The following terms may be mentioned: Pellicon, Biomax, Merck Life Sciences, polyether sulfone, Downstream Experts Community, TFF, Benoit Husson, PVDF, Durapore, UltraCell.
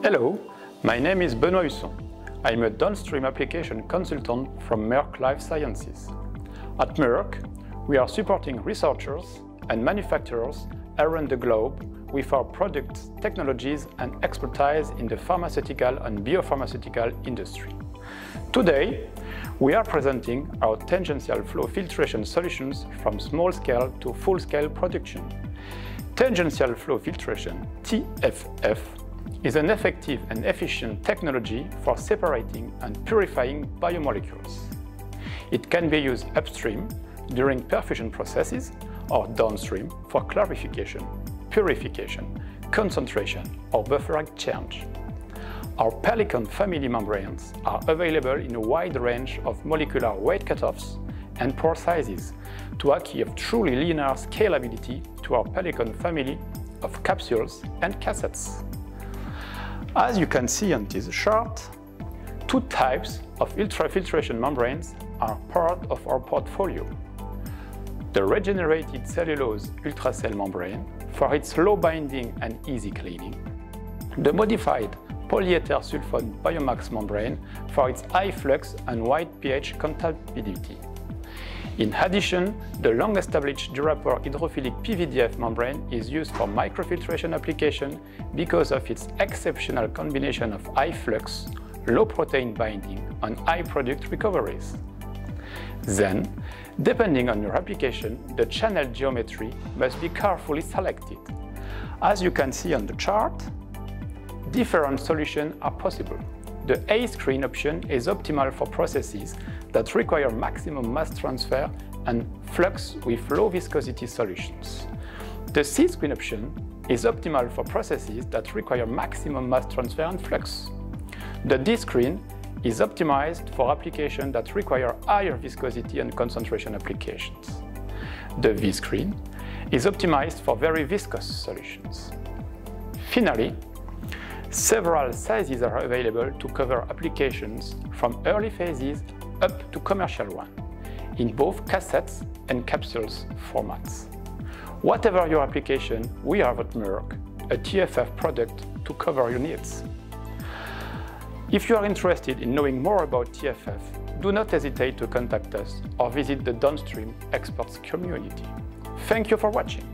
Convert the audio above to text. Hello, my name is Benoit Husson. I'm a downstream application consultant from Merck Life Sciences. At Merck, we are supporting researchers and manufacturers around the globe with our products, technologies and expertise in the pharmaceutical and biopharmaceutical industry. Today, we are presenting our tangential flow filtration solutions from small-scale to full-scale production. Tangential flow filtration, TFF, is an effective and efficient technology for separating and purifying biomolecules. It can be used upstream during perfusion processes or downstream for clarification, purification, concentration or buffer exchange. Our Pellicon family membranes are available in a wide range of molecular weight cutoffs and pore sizes to achieve truly linear scalability to our Pellicon family of capsules and cassettes. As you can see on this chart, two types of ultrafiltration membranes are part of our portfolio. The regenerated cellulose UltraCell membrane for its low binding and easy cleaning. The modified polyether sulfone Biomax membrane for its high flux and wide pH compatibility. In addition, the long-established Durapore hydrophilic PVDF membrane is used for microfiltration application because of its exceptional combination of high flux, low protein binding and high product recoveries. Then, depending on your application, the channel geometry must be carefully selected. As you can see on the chart, different solutions are possible. The A-screen option is optimal for processes that require maximum mass transfer and flux with low viscosity solutions. The C-screen option is optimal for processes that require maximum mass transfer and flux. The D-screen is optimized for applications that require higher viscosity and concentration applications. The V-screen is optimized for very viscous solutions. Finally, several sizes are available to cover applications from early phases up to commercial one, in both cassettes and capsules formats. Whatever your application, we have at Merck a TFF product to cover your needs. If you are interested in knowing more about TFF, do not hesitate to contact us or visit the Downstream Experts Community. Thank you for watching.